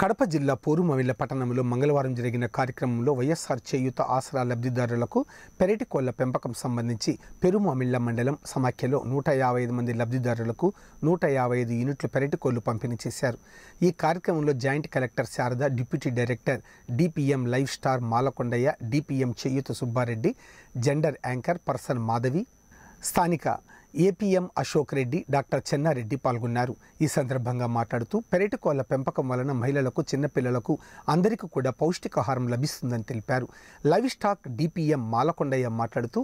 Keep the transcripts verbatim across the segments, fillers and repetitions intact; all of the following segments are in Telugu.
కడప జిల్లా పోరుమామిళ్ల పట్టణంలో మంగళవారం జరిగిన కార్యక్రమంలో వైఎస్ఆర్ చేయూత ఆసరా లబ్ధిదారులకు పెరటి కోళ్ల పెంపకం సంబంధించి పెరుమామిళ్ల మండలం సమాఖ్యలో నూట యాభై ఐదు మంది లబ్ధిదారులకు నూట యాభై ఐదు యూనిట్లు పెరటి కోళ్లు పంపిణీ చేశారు। ఈ కార్యక్రమంలో joint collector Sharada, deputy director DPM live star Malakondaiah, DPM Cheyutha Subbareddy, gender anchor person Madhavi, స్థానిక ఏపీఎం అశోక్ రెడ్డి, డాక్టర్ చెన్నారెడ్డి పాల్గొన్నారు। ఈ సందర్భంగా మాట్లాడుతూ పెరటి కోళ్ల పెంపకం వలన మహిళలకు, చిన్నపిల్లలకు అందరికీ కూడా పౌష్టికాహారం లభిస్తుందని తెలిపారు। లైవ్ స్టాక్ డిపిఎం మాలకొండయ్య మాట్లాడుతూ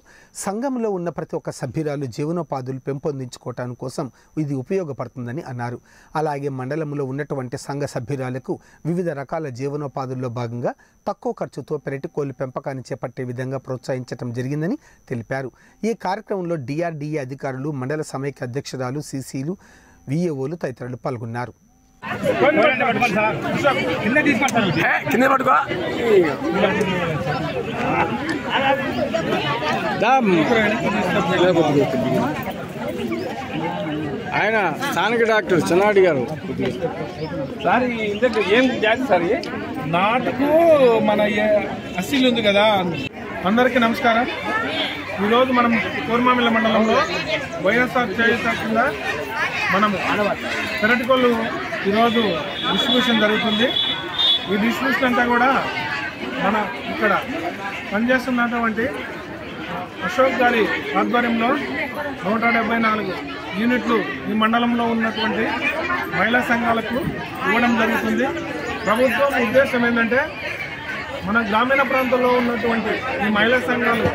సంఘంలో ఉన్న ప్రతి ఒక్క సభ్యురాలు జీవనోపాధులు పెంపొందించుకోవటాని కోసం ఇది ఉపయోగపడుతుందని అన్నారు। అలాగే మండలంలో ఉన్నటువంటి సంఘ సభ్యురాలకు వివిధ రకాల జీవనోపాధుల్లో భాగంగా తక్కువ ఖర్చుతో పెరటి కోళ్ల పెంపకాన్ని చేపట్టే విధంగా ప్రోత్సహించడం జరిగిందని తెలిపారు। ఈ కార్యక్రమంలో డిఆర్డీఏ అధికారులు, మండల సమైక్య అధ్యక్షురాలు, సీసీలు, విఏఓలు తదితరులు పాల్గొన్నారు। ఆయన స్థానిక డాక్టర్ చెన్నారెడ్డి గారు సార్, ఇందుకు ఏం జాతి సార్? నాటుకు మన అసీలు ఉంది కదా। అందరికీ నమస్కారం। ఈరోజు మనం పోరుమామిళ్ల మండలంలో వైఎస్ఆర్ చేయూత కింద మనము పెరటి కోళ్ళు ఈరోజు డిస్ట్రిబ్యూషన్ జరుగుతుంది। ఈ డిస్ట్రిబ్యూషన్ అంతా కూడా మన ఇక్కడ పనిచేస్తున్నటువంటి అశోక్ గారి ఆధ్వర్యంలో నూట డెబ్బై నాలుగు యూనిట్లు ఈ మండలంలో ఉన్నటువంటి మహిళా సంఘాలకు ఇవ్వడం జరుగుతుంది। ప్రభుత్వం ఉద్దేశం ఏంటంటే మన గ్రామీణ ప్రాంతంలో ఉన్నటువంటి ఈ మహిళా సంఘాలు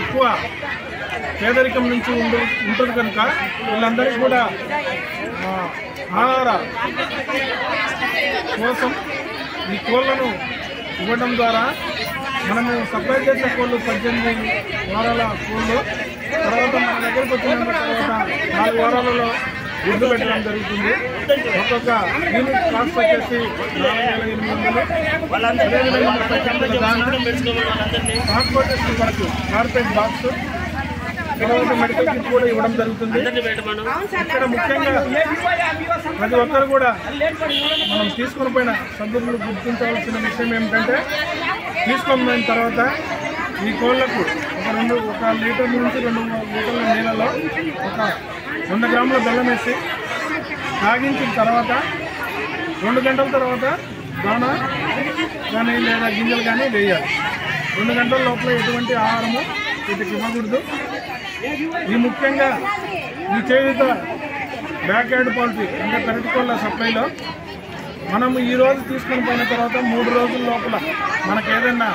ఎక్కువ పేదరికం నుంచి ఉండు ఉంటుంది కనుక వీళ్ళందరికీ కూడా ఆహార కోసం ఈ కోళ్లను ఇవ్వడం ద్వారా మనము సప్లై చేసే కోళ్ళు పద్దెనిమిది వారాల కోళ్ళు, తర్వాత మన దగ్గరకు వచ్చిన తర్వాత నాలుగు వారాలలో గుడ్లు పెట్టడం జరుగుతుంది। ఒక్కొక్క యూనిట్ కాస్ట్ వచ్చేసి ట్రాన్స్పోర్టేషన్ వరకు కార్పెట్ బాక్స్, తర్వాత మెడికల్ కిట్ కూడా ఇవ్వడం జరుగుతుంది। ఇక్కడ ముఖ్యంగా ప్రతి ఒక్కరు కూడా మనం తీసుకుని పోయిన సందర్భంలో గుర్తించవలసిన విషయం ఏమిటంటే, తీసుకున్న తర్వాత ఈ కోళ్లకు ఒక రెండు ఒక లీటర్ నుంచి రెండు లీటర్ల నీళ్ళలో ఒక వంద గ్రాముల బెల్లం వేసి తాగించిన తర్వాత రెండు గంటల తర్వాత దానా కానీ లేదా గింజలు కానీ వేయాలి। రెండు గంటల లోపల ఎటువంటి ఆహారము వీటికి ఇవ్వకూడదు। ఈ ముఖ్యంగా ఈ చేయూత బ్యాక్ యార్డ్ పాలసీ అంటే పెరటి కోళ్ళ సప్లైలో మనం ఈరోజు తీసుకుని పోయిన తర్వాత మూడు రోజుల లోపల మనకేదన్నా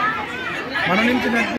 మన నుంచి